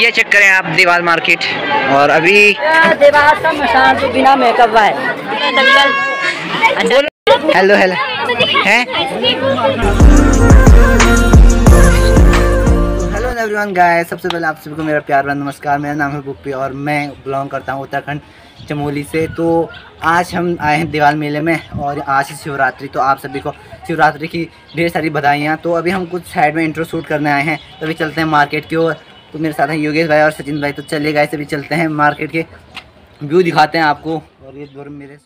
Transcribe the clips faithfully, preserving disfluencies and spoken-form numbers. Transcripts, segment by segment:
ये चेक करें आप दीवाल मार्केट। और अभी दीवाल का मसाज जो बिना मेकअप है। Hello hello hello everyone guys, सबसे पहले आप सभी को मेरा प्यार भरा नमस्कार। मेरा नाम है बुप्पी और मैं बिलोंग करता हूँ उत्तराखंड चमोली से। तो आज हम आए हैं दीवाल मेले में और आज है शिवरात्रि, तो आप सभी को शिवरात्रि की ढेर सारी बधाइयाँ। तो अभी हम कुछ साइड में इंट्रो शूट करने आए हैं, तो अभी चलते हैं मार्केट की ओर। तो मेरे साथ हैं योगेश भाई और सचिन भाई। तो चलिए गाइस अभी चलते हैं मार्केट के व्यू दिखाते हैं आपको। और ये दौर मेरे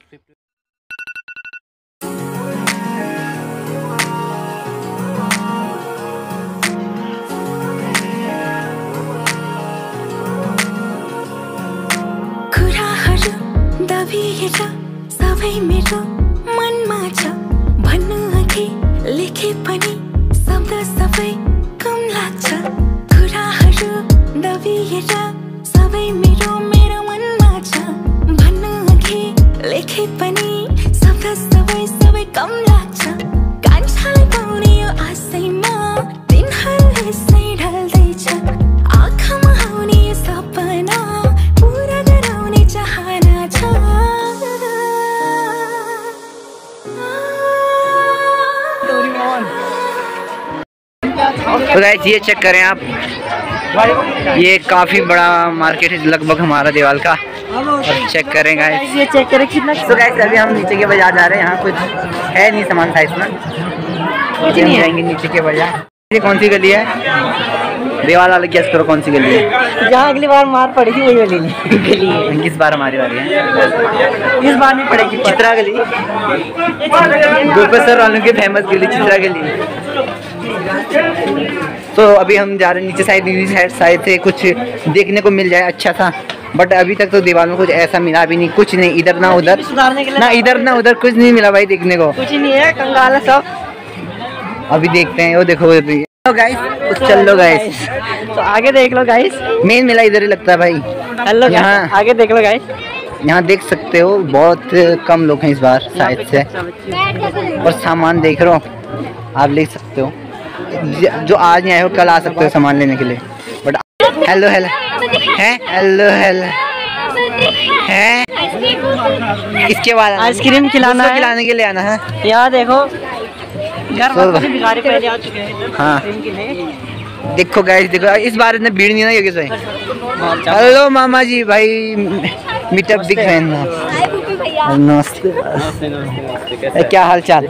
तो गाइस ये चेक करें आप, ये काफ़ी बड़ा मार्केट है लगभग हमारा दीवाल का। और चेक करें गाइस, ये चेक करें कितना। तो गाइस अभी हम नीचे के बाजार जा रहे हैं, यहाँ कुछ है नहीं सामान था इसमें, कुछ नहीं जाएंगे नीचे के बाजार। ये कौन सी गली है दीवाल वाले, गेस करो कौन सी गली है। जहाँ अगली बार मार पड़ी थी वही गली गली है। किस बार हमारी वाली है, इस बार नहीं पड़ेगी। चित्रा गली, गुप्पेसर वालों की फेमस गली चित्रा गली। तो अभी हम जा रहे हैं नीचे साइड नीचे साइड साइड से कुछ देखने को मिल जाए अच्छा था। बट अभी तक तो दीवाल में कुछ ऐसा मिला भी नहीं, कुछ नहीं, इधर ना उधर ना इधर ना उधर कुछ नहीं मिला भाई देखने को, कुछ नहीं है, कंगाल है सब। अभी देखते हैं, वो देखो गाइस, तो चल लो गाइस, तो आगे देख लो गाइस, मेन मेला इधर ही लगता है भाई। यहाँ आगे देख लो गाइस, यहाँ देख सकते हो बहुत कम लोग हैं इस बार शायद से। और सामान देख रहे हो आप, देख सकते हो जो आज नहीं आए हो कल आ सकते हो सामान लेने के लिए। बट हेलो हेलो है हेलो हेलो है इसके बाद आइसक्रीम खिलाना खिलाने के लिए आना है। यहाँ देखो घर भिखारी पहले आ चुके हैं। हाँ देखो गाइस, देखो इस बार इतने भीड़ नहीं है ना योगेश भाई। हेलो मामा जी भाई, मीटअप दिख रहे हैं। नमस्ते, क्या हाल चाल।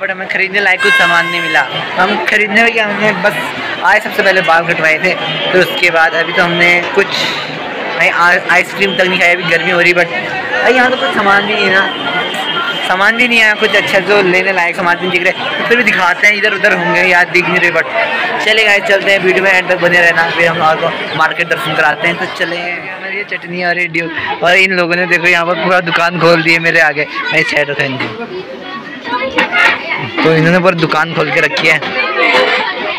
बट हमें खरीदने लायक कुछ सामान नहीं मिला। हम खरीदने में क्या, हमने बस आए सबसे पहले बाल कटवाए थे, फिर तो उसके बाद अभी तो हमने कुछ आइसक्रीम तक नहीं खाई, अभी गर्मी हो रही। बट यहाँ तो कुछ सामान भी नहीं है ना, सामान भी नहीं आया कुछ अच्छा जो लेने लायक सामान भी नहीं दिख रहे। फिर भी दिखाते हैं, इधर उधर होंगे यार दिख नहीं रहे। बट चले गाइस चलते हैं, वीडियो में एंड तक बने रहना, फिर हम आपको मार्केट दर्शन कराते हैं। तो चले हमारी ये चटनी और ये और इन लोगों ने देखो यहाँ पर पूरा दुकान खोल दी है मेरे आगे। मैं छेड़ रखा इनकी, तो इन्होंने पर दुकान खोल के रखी है।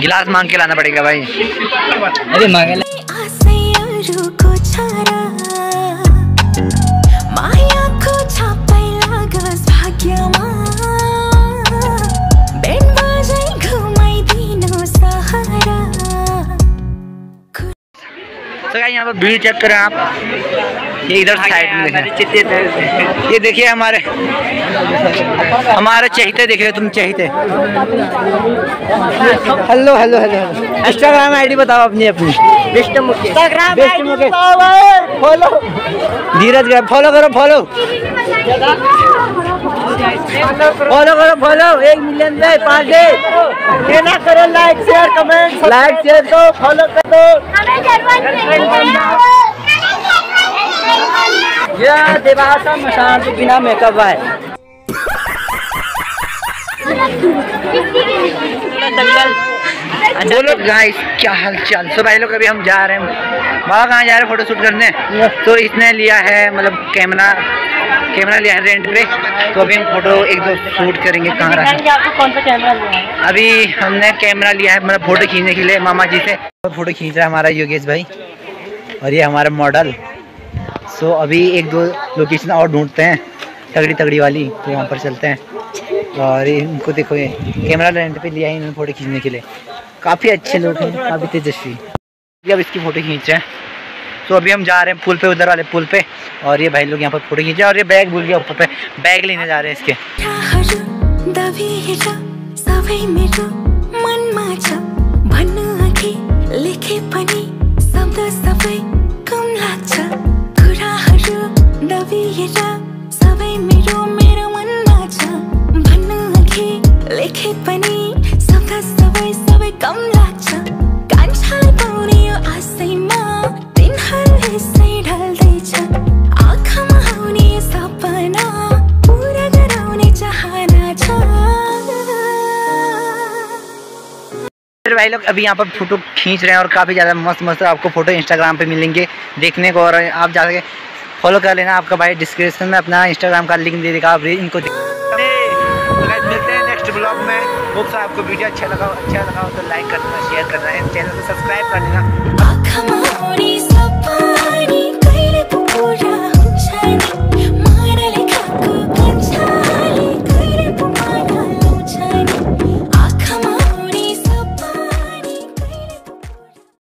गिलास मांग के लाना पड़ेगा भाई। अरे मांगे तो यहाँ पर भीड़ चेक करें आप, ये इधर साइड में देखें, ये देखिए हमारे हमारे चहिते देख रहे हो तुम, चहिते। Hello hello hello Instagram ID बताओ अपनी अपनी, फॉलो धीरज फॉलो करो, फॉलो फॉलो करो, फॉलो एक मिलियन लाइक पाँच डे ना करो, like share comment, like share करो, फॉलो करो। यह देवासा मशान तो बिना मेकअप है। बोलो गाइस क्या हाल चाल। सो भाई लोग अभी हम जा रहे हैं, बाबा कहाँ जा रहे हैं फोटोशूट करने, तो इसने लिया है मतलब कैमरा कैमरा लिया है रेंट पे, तो अभी हम फोटो एक दो शूट करेंगे। कहाँ रहा है कौन सा कैमरा लिया है? अभी हमने कैमरा लिया है मतलब फोटो खींचने के लिए मामा जी से। फोटो खींच रहा है हमारा योगेश भाई और ये हमारा मॉडल। सो अभी एक दो लोकेशन और ढूंढते हैं तगड़ी तगड़ी वाली, तो वहाँ पर चलते हैं। और इनको देखो ये कैमरा रेंट पे लिया है इन्होंने फोटो खींचने के लिए। काफ़ी अच्छे लोग हैं, काफ़ी तेजस्वी। अब इसकी फ़ोटो खींच रहे हैं। तो अभी हम जा रहे हैं पुल पे, उधर वाले पुल पे, और ये भाई लोग यहाँ पर फोटो खींच रहे हैं। और ये बैग भूल गया ऊपर पे, बैग लेने जा रहे हैं इसके। भाई लोग अभी यहाँ पर फोटो खींच रहे हैं और काफ़ी ज़्यादा मस्त मस्त आपको फोटो इंस्टाग्राम पे मिलेंगे देखने को, और आप जाके फॉलो कर लेना। आपका भाई डिस्क्रिप्शन में अपना इंस्टाग्राम का लिंक दे देगा, आप इनको देख। मिलते हैं नेक्स्ट ब्लॉग में। होप आपको वीडियो अच्छा लगा, अच्छा लगा हो तो लाइक करना, शेयर करना है, चैनल को सब्सक्राइब कर लेना।